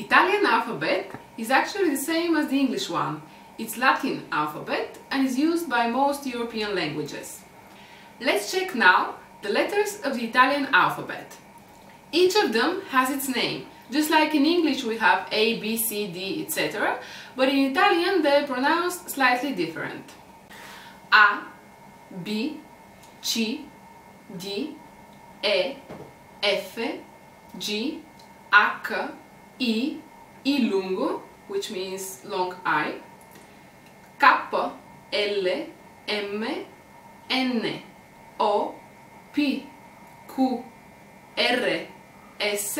Italian alphabet is actually the same as the English one. It's Latin alphabet and is used by most European languages. Let's check now the letters of the Italian alphabet. Each of them has its name, just like in English we have A, B, C, D, etc. But in Italian they're pronounced slightly different. A, B, C, D, E, F, G, H, I, I lungo, which means long I, K, L, M, N, O, P, Q, R, S,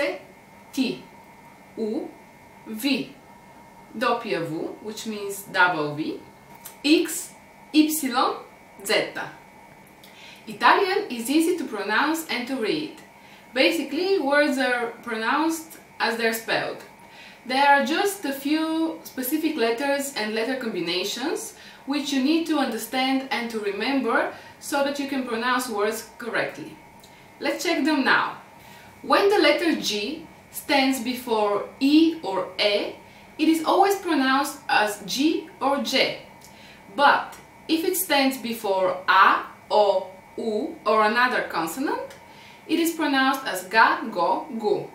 T, U, V, W, which means double V, X, Y, Z. Italian is easy to pronounce and to read. Basically, words are pronounced as they're spelled. There are just a few specific letters and letter combinations which you need to understand and to remember so that you can pronounce words correctly. Let's check them now. When the letter G stands before E or E, it is always pronounced as G or J. But if it stands before A, O, U or another consonant, it is pronounced as ga, go, gu.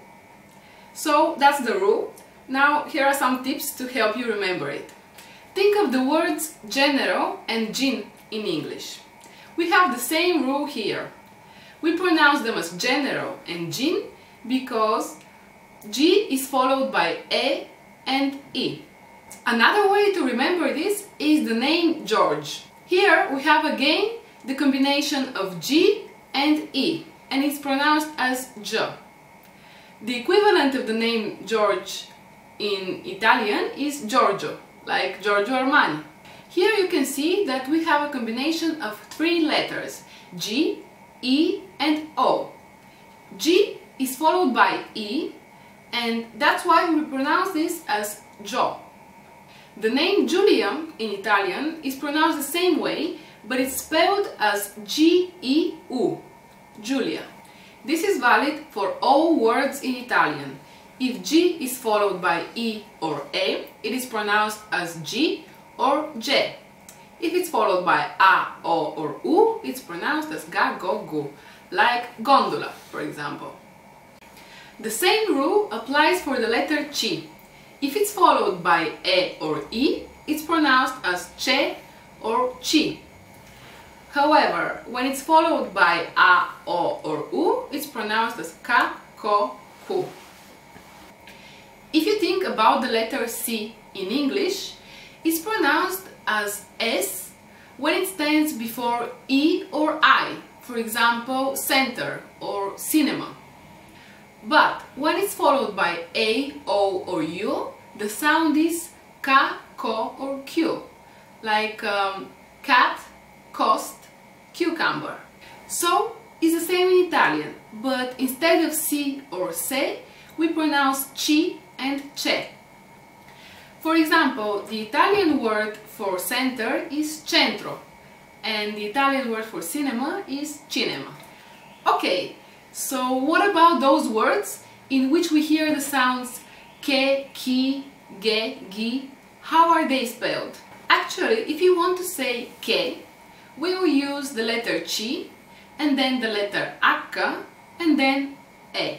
So that's the rule. Now here are some tips to help you remember it. Think of the words genero and gin in English. We have the same rule here. We pronounce them as genero and gin because G is followed by E and I. Another way to remember this is the name George. Here we have again the combination of G and E, and it's pronounced as J. The equivalent of the name George in Italian is Giorgio, like Giorgio Armani. Here you can see that we have a combination of three letters, G, E and O. G is followed by E, and that's why we pronounce this as Gio. The name Giulia in Italian is pronounced the same way, but it's spelled as G-E-U, Giulia. This is valid for all words in Italian. If G is followed by E or A, it is pronounced as G or J. If it's followed by A, O or U, it's pronounced as ga, go, gu, like gondola, for example. The same rule applies for the letter CH. If it's followed by E or I, it's pronounced as CE or CI. However, when it's followed by A, O or U, it's pronounced as ka, ko, ku. If you think about the letter C in English, it's pronounced as S when it stands before E or I, for example, center or cinema. But when it's followed by A, O or U, the sound is ka, ko or q, like cat, cost, cucumber. So it's the same in Italian, but instead of C or se, we pronounce ci and ce. For example, the Italian word for center is centro, and the Italian word for cinema is cinema. Okay, so what about those words in which we hear the sounds che, chi, ge, gi? How are they spelled? Actually, if you want to say che, we will use the letter C and then the letter H and then E.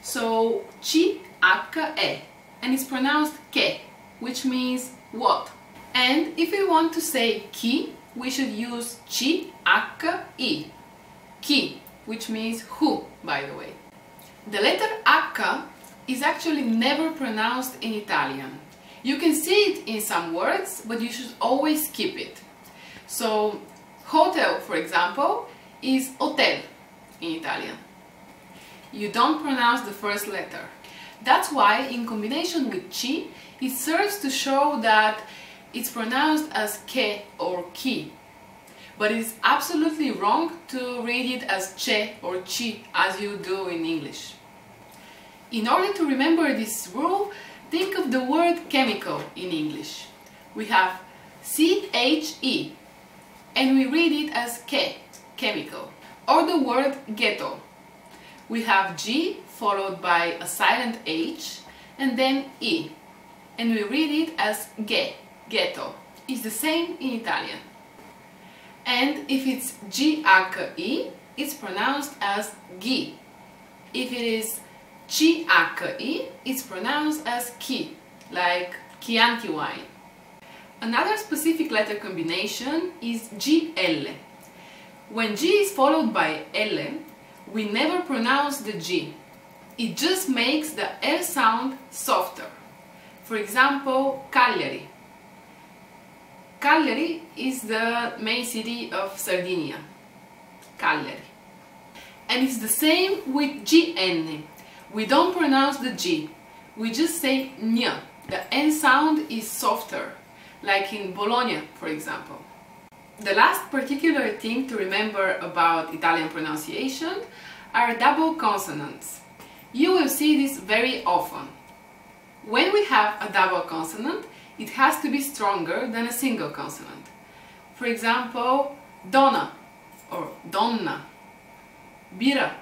So C, H, E, and it's pronounced che, which means what. And if we want to say chi, we should use C, H, I, chi, which means who, by the way. The letter H is actually never pronounced in Italian. You can see it in some words, but you should always skip it. So hotel, for example, is hotel in Italian. You don't pronounce the first letter. That's why, in combination with ci, it serves to show that it's pronounced as che or chi. But it's absolutely wrong to read it as ce or ci, as you do in English. In order to remember this rule, think of the word chemical in English. We have CHE, and we read it as ke, chemical, or the word ghetto. We have G followed by a silent H and then E, and we read it as Ghe, ghetto. It's the same in Italian. And if it's G-H-E, it's pronounced as Ghi. If it is G-H-E, it's pronounced as Ki, like Chianti wine. Another specific letter combination is G-L. When G is followed by L, we never pronounce the G. It just makes the L sound softer. For example, Cagliari. Cagliari is the main city of Sardinia. Cagliari. And it's the same with GN. We don't pronounce the G. We just say N. The N sound is softer, like in Bologna, for example. The last particular thing to remember about Italian pronunciation are double consonants. You will see this very often. When we have a double consonant, it has to be stronger than a single consonant. For example, donna or donna, birra,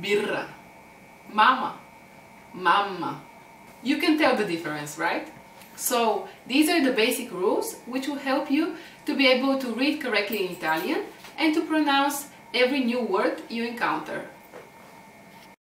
birra, mama, mamma. You can tell the difference, right? So these are the basic rules which will help you to be able to read correctly in Italian and to pronounce every new word you encounter.